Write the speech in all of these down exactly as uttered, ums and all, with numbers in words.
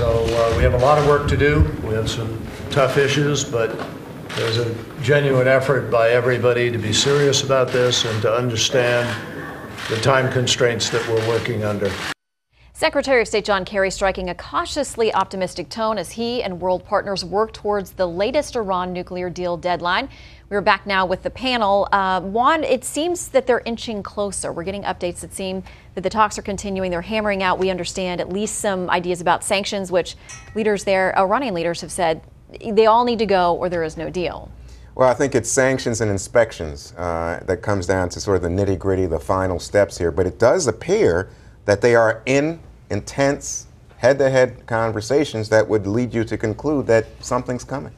So uh, we have a lot of work to do. We have some tough issues, but there's a genuine effort by everybody to be serious about this and to understand the time constraints that we're working under. Secretary of State John Kerry striking a cautiously optimistic tone as he and world partners work towards the latest Iran nuclear deal deadline. We're back now with the panel. Uh, Juan, it seems that they're inching closer. We're getting updates that seem that the talks are continuing. They're hammering out, we understand, at least some ideas about sanctions, which leaders there, Iranian leaders, have said they all need to go or there is no deal. Well, I think it's sanctions and inspections uh, that comes down to sort of the nitty-gritty, the final steps here. But it does appear that they are in intense head-to-head conversations that would lead you to conclude that something's coming.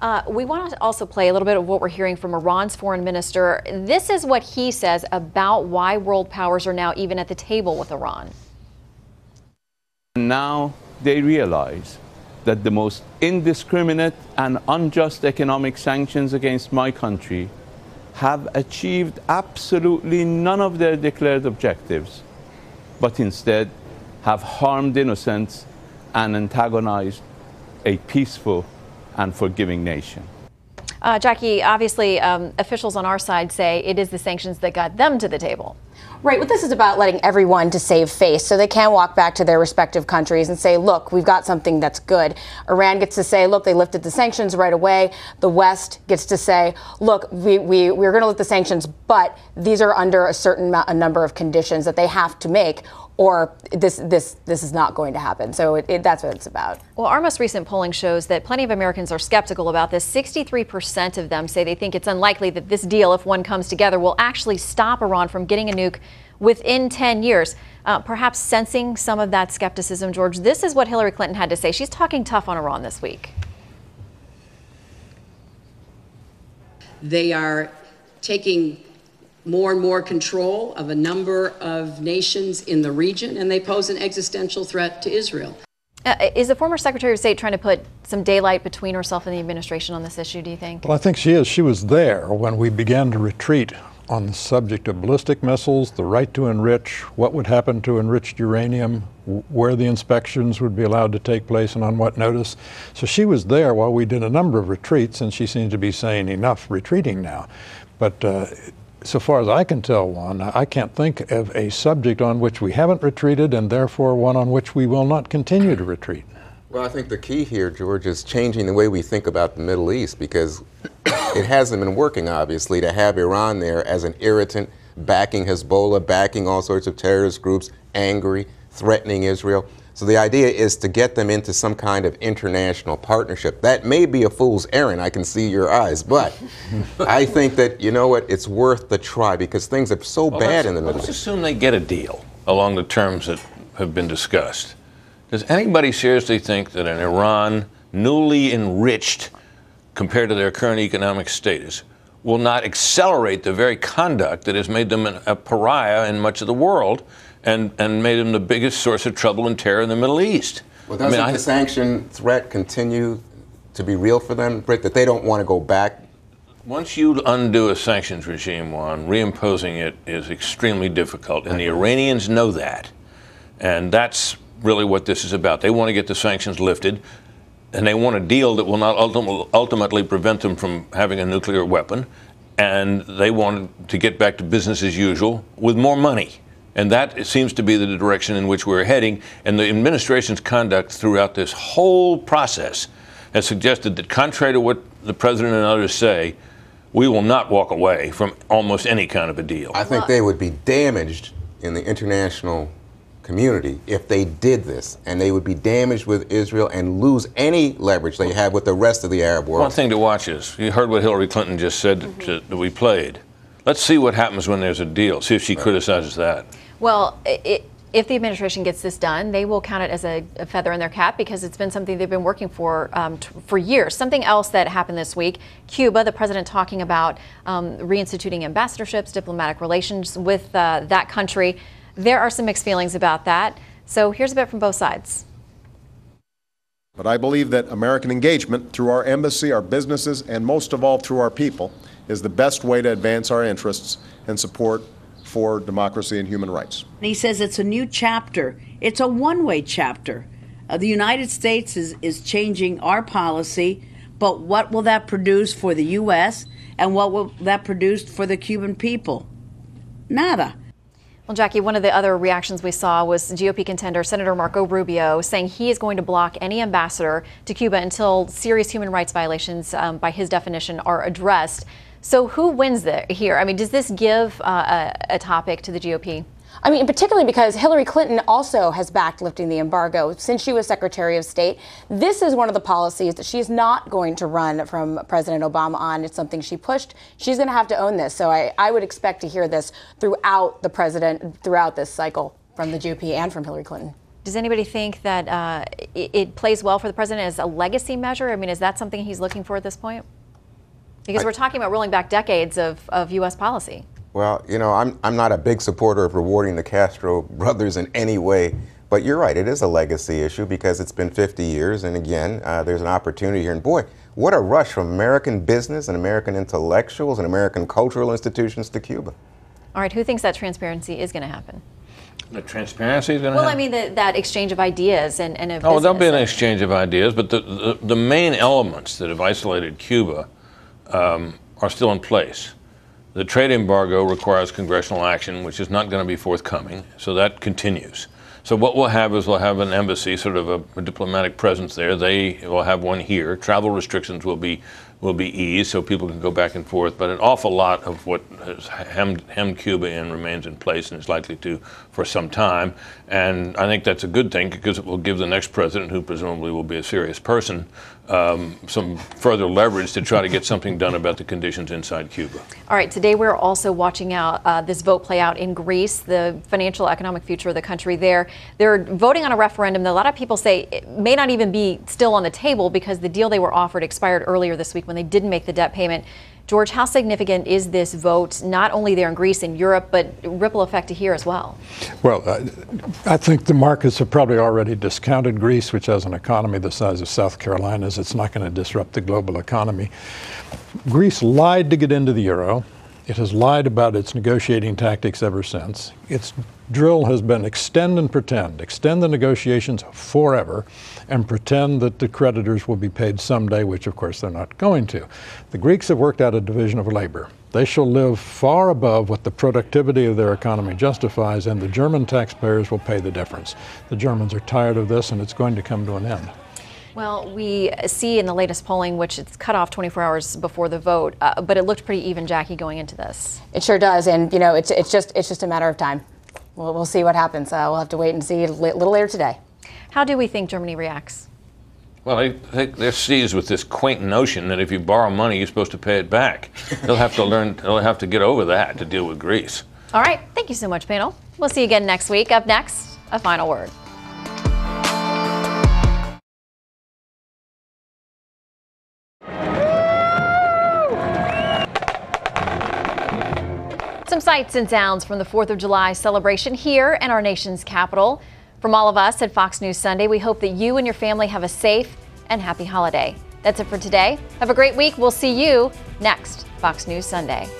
Uh, we want to also play a little bit of what we're hearing from Iran's foreign minister. This is what he says about why world powers are now even at the table with Iran. Now they realize that the most indiscriminate and unjust economic sanctions against my country have achieved absolutely none of their declared objectives, but instead have harmed innocents and antagonized a peaceful and forgiving nation. Uh, Jackie, obviously um, officials on our side say it is the sanctions that got them to the table. Right, but this is about letting everyone to save face so they can walk back to their respective countries and say, look, we've got something that's good. Iran gets to say, look, they lifted the sanctions right away. The West gets to say, look, we, we, we're going to lift the sanctions, but these are under a certain amount, a number of conditions that they have to make, or this this this is not going to happen. So it, it, that's what it's about. Well, our most recent polling shows that plenty of Americans are skeptical about this. sixty-three percent of them say they think it's unlikely that this deal, if one comes together, will actually stop Iran from getting a nuke within ten years. Uh, perhaps sensing some of that skepticism, George, this is what Hillary Clinton had to say. She's talking tough on Iran this week. They are taking more and more control of a number of nations in the region, and they pose an existential threat to Israel. Uh, is the former Secretary of State trying to put some daylight between herself and the administration on this issue, do you think? Well, I think she is. She was there when we began to retreat on the subject of ballistic missiles, the right to enrich, what would happen to enriched uranium, where the inspections would be allowed to take place and on what notice. So she was there while we did a number of retreats, and she seems to be saying enough retreating now. But uh, so far as I can tell, Juan, I can't think of a subject on which we haven't retreated and therefore one on which we will not continue to retreat. Well, I think the key here, George, is changing the way we think about the Middle East, because it hasn't been working, obviously, to have Iran there as an irritant, backing Hezbollah, backing all sorts of terrorist groups, angry, threatening Israel. So the idea is to get them into some kind of international partnership. That may be a fool's errand, I can see your eyes, but I think that, you know what, it's worth the try, because things are so well, bad in the Middle East. Let's assume they get a deal along the terms that have been discussed. Does anybody seriously think that an Iran newly enriched compared to their current economic status will not accelerate the very conduct that has made them an, a pariah in much of the world, and, and made them the biggest source of trouble and terror in the Middle East? Well, doesn't I mean, the I, sanction threat continue to be real for them, Britt, that they don't want to go back? Once you undo a sanctions regime, Juan, reimposing it is extremely difficult, and the Iranians know that. And that's really what this is about. They want to get the sanctions lifted, and they want a deal that will not ultimately, ultimately prevent them from having a nuclear weapon, and they want to get back to business as usual with more money. And that seems to be the direction in which we're heading. And the administration's conduct throughout this whole process has suggested that, contrary to what the president and others say, we will not walk away from almost any kind of a deal. I think they would be damaged in the international community if they did this, and they would be damaged with Israel and lose any leverage they have with the rest of the Arab world. One thing to watch is, you heard what Hillary Clinton just said, mm-hmm. to, that we played. Let's see what happens when there's a deal, see if she right. criticizes that. Well, it, if the administration gets this done, they will count it as a, a feather in their cap, because it's been something they've been working for um, t for years. Something else that happened this week, Cuba, the president talking about um, reinstituting ambassadorships, diplomatic relations with uh, that country. There are some mixed feelings about that. So here's a bit from both sides. But I believe that American engagement through our embassy, our businesses, and most of all through our people is the best way to advance our interests and support for democracy and human rights. He says it's a new chapter. It's a one-way chapter. Uh, the United States is, is changing our policy, but what will that produce for the U S and what will that produce for the Cuban people? Nada. Well, Jackie, one of the other reactions we saw was G O P contender Senator Marco Rubio saying he is going to block any ambassador to Cuba until serious human rights violations, um, by his definition, are addressed. So who wins there, here? I mean, does this give uh, a, a topic to the G O P? I mean, particularly because Hillary Clinton also has backed lifting the embargo since she was Secretary of State. This is one of the policies that she's not going to run from President Obama on. It's something she pushed. She's going to have to own this. So I, I would expect to hear this throughout the president, throughout this cycle from the G O P and from Hillary Clinton. Does anybody think that uh, it, it plays well for the president as a legacy measure? I mean, is that something he's looking for at this point? Because I, we're talking about rolling back decades of, of U S policy. Well, you know, I'm, I'm not a big supporter of rewarding the Castro brothers in any way, but you're right, it is a legacy issue because it's been fifty years, and again, uh, there's an opportunity here. And boy, what a rush from American business and American intellectuals and American cultural institutions to Cuba. All right, who thinks that transparency is going to happen? The transparency is going to happen? Well, I mean, the, that exchange of ideas and, and of business. Oh, there'll be an exchange of ideas, but the, the, the main elements that have isolated Cuba um, are still in place. The trade embargo requires congressional action, which is not going to be forthcoming, so that continues. So what we'll have is we'll have an embassy, sort of a, a diplomatic presence there. They will have one here. Travel restrictions will be will be eased, so people can go back and forth. But an awful lot of what has hemmed, hemmed Cuba in remains in place, and is likely to for some time. And I think that's a good thing because it will give the next president, who presumably will be a serious person, Um, some further leverage to try to get something done about the conditions inside Cuba. All right, today we're also watching out uh, this vote play out in Greece, the financial economic future of the country there. They're voting on a referendum that a lot of people say it may not even be still on the table because the deal they were offered expired earlier this week when they didn't make the debt payment. George, how significant is this vote, not only there in Greece and Europe, but ripple effect to here as well? Well, uh, I think the markets have probably already discounted Greece, which has an economy the size of South Carolina's. It's not going to disrupt the global economy. Greece lied to get into the euro. It has lied about its negotiating tactics ever since. Its drill has been extend and pretend, extend the negotiations forever, and pretend that the creditors will be paid someday, which of course they're not going to. The Greeks have worked out a division of labor. They shall live far above what the productivity of their economy justifies, and the German taxpayers will pay the difference. The Germans are tired of this, and it's going to come to an end. Well, we see in the latest polling, which it's cut off twenty-four hours before the vote, uh, but it looked pretty even, Jackie, going into this. It sure does, and you know, it's it's just it's just a matter of time. We'll, we'll see what happens. Uh, we'll have to wait and see a little later today. How do we think Germany reacts? Well, I think they're seized with this quaint notion that if you borrow money, you're supposed to pay it back. They'll have to learn. They'll have to get over that to deal with Greece. All right. Thank you so much, panel. We'll see you again next week. Up next, A Final Word. Some sights and sounds from the fourth of July celebration here in our nation's capital. From all of us at Fox News Sunday, we hope that you and your family have a safe and happy holiday. That's it for today. Have a great week. We'll see you next Fox News Sunday.